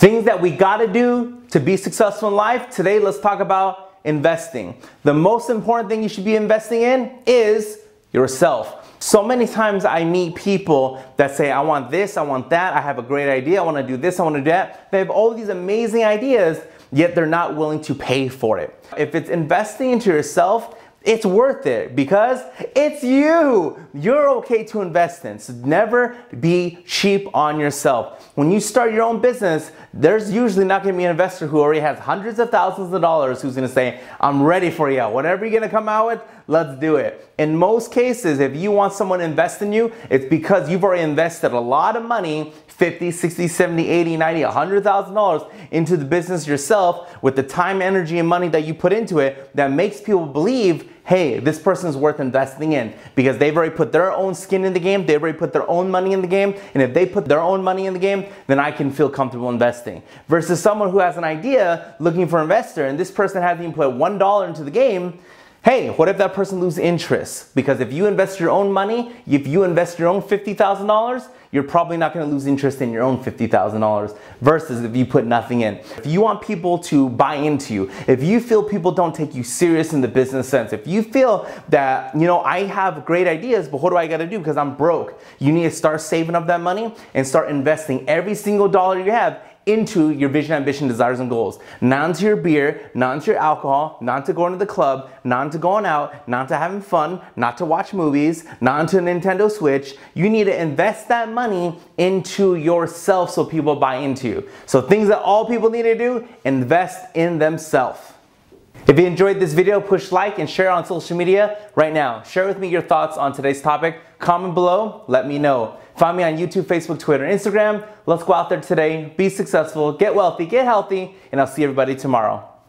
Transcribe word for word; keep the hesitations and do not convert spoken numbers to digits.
Things that we gotta do to be successful in life. Today, let's talk about investing. The most important thing you should be investing in is yourself. So many times I meet people that say, I want this, I want that, I have a great idea, I wanna do this, I wanna do that. They have all these amazing ideas, yet they're not willing to pay for it. If it's investing into yourself, it's worth it because it's you. You're okay to invest in. So never be cheap on yourself. When you start your own business, there's usually not gonna be an investor who already has hundreds of thousands of dollars who's gonna say, I'm ready for you. Whatever you're gonna come out with, let's do it. In most cases, if you want someone to invest in you, it's because you've already invested a lot of money, fifty, sixty, seventy, eighty, ninety, one hundred thousand dollars into the business yourself with the time, energy, and money that you put into it that makes people believe, hey, this person's worth investing in because they've already put their own skin in the game, they've already put their own money in the game, and if they put their own money in the game, then I can feel comfortable investing. Versus someone who has an idea looking for an investor and this person hasn't even put one dollar into the game, hey, what if that person loses interest? Because if you invest your own money, if you invest your own fifty thousand dollars, you're probably not gonna lose interest in your own fifty thousand dollars versus if you put nothing in. If you want people to buy into you, if you feel people don't take you serious in the business sense, if you feel that, you know, I have great ideas, but what do I gotta do because I'm broke? You need to start saving up that money and start investing every single dollar you have into your vision, ambition, desires, and goals. Not into your beer, not into your alcohol, not into going to the club, not into going out, not into having fun, not to watch movies, not into a Nintendo Switch. You need to invest that money into yourself so people buy into you. So things that all people need to do, invest in themselves. If you enjoyed this video, push like and share on social media right now. Share with me your thoughts on today's topic. Comment below, let me know. Find me on YouTube, Facebook, Twitter, and Instagram. Let's go out there today, be successful, get wealthy, get healthy, and I'll see everybody tomorrow.